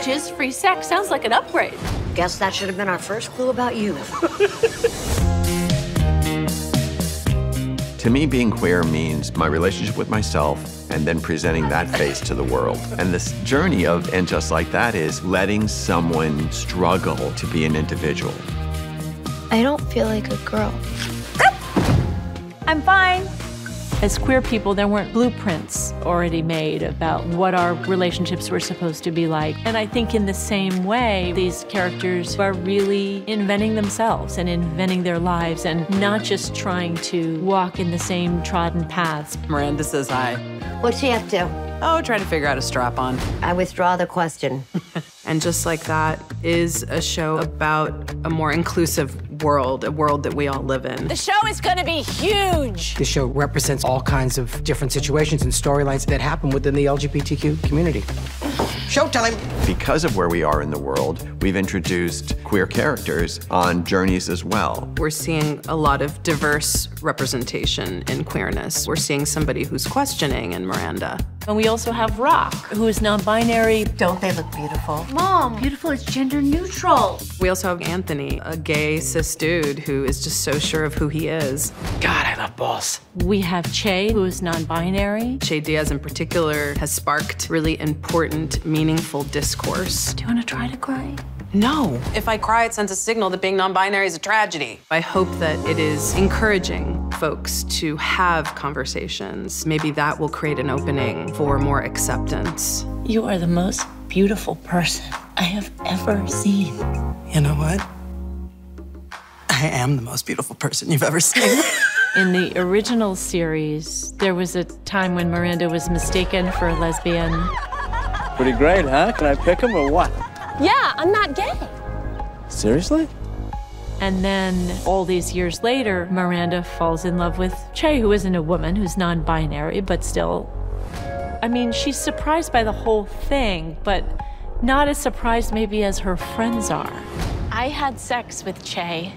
Jizz-free sex sounds like an upgrade. Guess that should have been our first clue about you. To me, being queer means my relationship with myself and then presenting that face to the world. And this journey of And Just Like That is letting someone struggle to be an individual. I don't feel like a girl. I'm fine. As queer people, there weren't blueprints already made about what our relationships were supposed to be like. And I think in the same way, these characters are really inventing themselves and inventing their lives and not just trying to walk in the same trodden paths. Miranda says hi. What's she up to? Oh, trying to figure out a strap-on. I withdraw the question. And Just Like That is a show about a more inclusive world, a world that we all live in. The show is going to be huge. The show represents all kinds of different situations and storylines that happen within the LGBTQ community. Showtime! Because of where we are in the world, we've introduced queer characters on journeys as well. We're seeing a lot of diverse representation in queerness. We're seeing somebody who's questioning in Miranda. And we also have Rock, who is non-binary. Don't they look beautiful? Mom, beautiful is gender neutral. We also have Anthony, a gay cis dude who is just so sure of who he is. God, I love balls. We have Che, who is non-binary. Che Diaz in particular has sparked really important, meaningful discourse. Do you want to try to cry? No. If I cry, it sends a signal that being non-binary is a tragedy. I hope that it is encouraging folks to have conversations. Maybe that will create an opening for more acceptance. You are the most beautiful person I have ever seen. You know what? I am the most beautiful person you've ever seen. In the original series, there was a time when Miranda was mistaken for a lesbian. Pretty great, huh? Can I pick him or what? Yeah, I'm not gay. Seriously? And then all these years later, Miranda falls in love with Che, who isn't a woman, who's non-binary, but still. I mean, she's surprised by the whole thing, but not as surprised maybe as her friends are. I had sex with Che.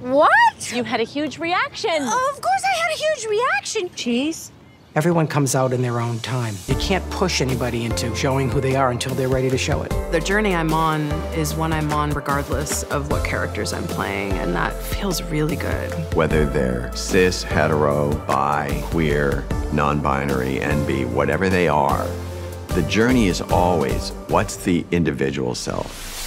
What? You had a huge reaction. Oh, of course I had a huge reaction. Jeez. Everyone comes out in their own time. You can't push anybody into showing who they are until they're ready to show it. The journey I'm on is one I'm on regardless of what characters I'm playing, and that feels really good. Whether they're cis, hetero, bi, queer, non-binary, NB, whatever they are, the journey is always, what's the individual self?